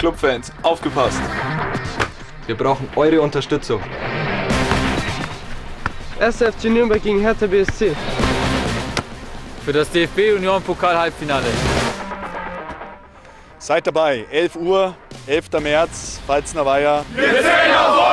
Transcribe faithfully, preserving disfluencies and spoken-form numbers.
Clubfans, aufgepasst! Wir brauchen eure Unterstützung. erster F C Nürnberg gegen Hertha B S C. Für das D F B-Union-Pokal-Halbfinale. Seid dabei, elf Uhr, elfter März, Pfalzner Weiher. Wir zählen auf euch!